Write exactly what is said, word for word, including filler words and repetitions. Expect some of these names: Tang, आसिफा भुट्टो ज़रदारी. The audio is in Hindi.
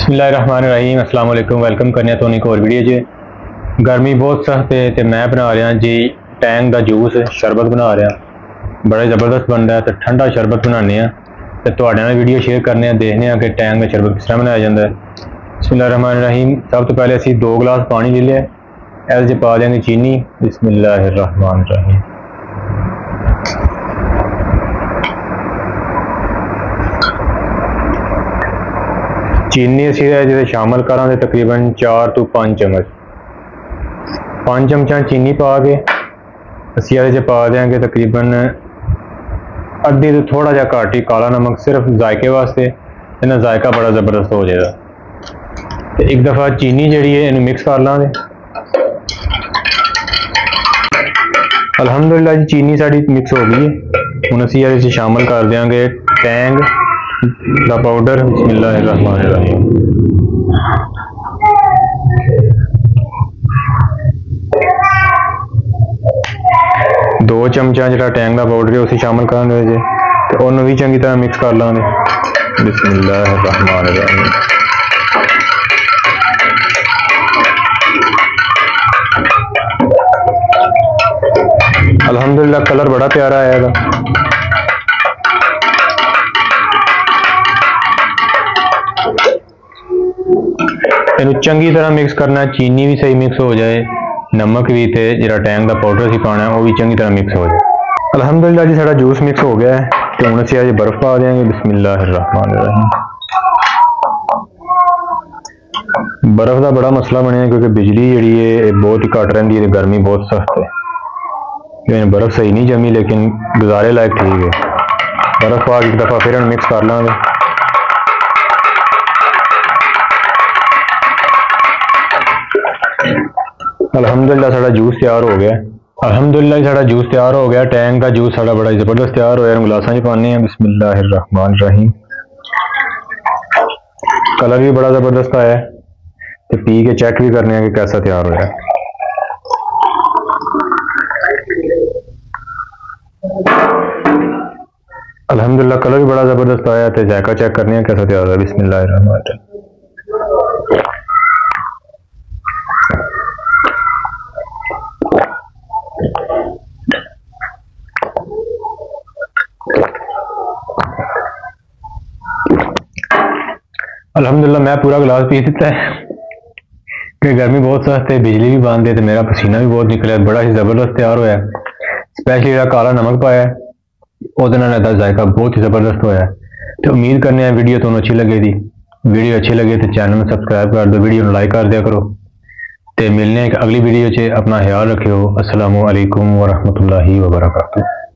बिस्मिल्लाहिर्रहमानिर्रहीम अस्सलाम वालेकुम वेलकम करने तो एक और वीडियो जी। गर्मी बहुत सख्त है तो मैं बना रहा जी टैंग का जूस शरबत बना रहा, बड़ा ज़बरदस्त बन रहा है। तो ठंडा शरबत बनाने तो थोड़े नाल वीडियो शेयर करने, देखने हैं कि टैंग का शरबत किस तरह बनाया जाता है। बिस्मिल्लाहिर्रहमानिर्रहीम सब तो पहले असी दो गिलास पानी ले लिया, इस पा देंगे चीनी। बिस्मिल्लाहिर्रहमानिर्रहीम चीनी असी जो शामिल करा तो तकरीबन चार तो पाँच चमच पाँच चमचा चीनी पा के असी ये पा देंगे तकरीबन अद्धी तो थोड़ा जा घट ही काला नमक, सिर्फ जायके वास्ते, इन्हें जायका बड़ा ज़बरदस्त हो जाएगा। तो एक दफ़ा चीनी जी है इन मिक्स कर लेंगे। अलहमदुलिल्लाह जी चीनी साड़ी मिक्स हो गई है। हुण असी ये शामिल कर देंगे टैंग दा पाउडर। बिस्मिल्लाहिर्रहमानिर्रहीम दो चमचा जो टैंग का पाउडर है उसे शामिल कर दे तो उन्होंने भी चंगी तरह मिक्स कर लेंगे। बिस्मिल्लाहिर्रहमानिर्रहीम अल्हम्दुलिल्लाह कलर बड़ा प्यारा आएगा। इन चंगी तरह मिक्स करना, चीनी भी सही मिक्स हो जाए, नमक भी, तो जो टैंग का पाउडर से पाना है वह भी चंगी तरह मिक्स हो जाए। अलहमदुलिल्लाह जी सारा जूस मिक्स हो गया है तो हम इसे आज बर्फ पा देंगे। बिस्मिल्लाहिर्रहमानिर्रहीम बर्फ का बड़ा मसला बने क्योंकि बिजली जी बहुत ही घट रही है, गर्मी बहुत सख्त है, बर्फ सही नहीं जमी लेकिन गुजारे लायक ठीक है। बर्फ पा एक दफ़ा फिर हम मिक्स कर लेंगे। अलहमदुलिल्लाह साड़ा जूस तैयार हो गया। अलहमदुलिल्लाह साड़ा जूस तैयार हो गया। टैंग का जूस साड़ा बड़ा जबरदस्त तैयार होया, गिलासां च पाने हैं। बिस्मिल्लाहिर्रहमानिर्रहीम कलर भी बड़ा जबरदस्त आया तो पी के चेक भी करने हैं कि कैसा तैयार होया। अलहमदुलिल्लाह कलर भी बड़ा जबरदस्त आया तो जायका चेक करने हैं कैसा तैयार होया। बिस्मिल्लाहिर्रहमानिर्रहीम अल्हम्दुलिल्लाह मैं पूरा गिलास पी देता है कि गर्मी बहुत सख्त है, बिजली भी बंद है तो मेरा पसीना भी बहुत निकला है, बड़ा ही ज़बरदस्त तैयार होया। स्पेशली जो काला नमक पाया और इसका जायका बहुत ही ज़बरदस्त होया। तो उम्मीद करने हैं वीडियो तुहानूं अच्छी लगेगी। वीडियो अच्छी लगे तो चैनल में सबसक्राइब कर दो, वीडियो लाइक कर दिया करो। तो मिलने एक अगली वीडियो से, अपना ख्याल रखियो। अस्सलामु अलैकुम वरहमतुल्लाहि वबरकातुहू।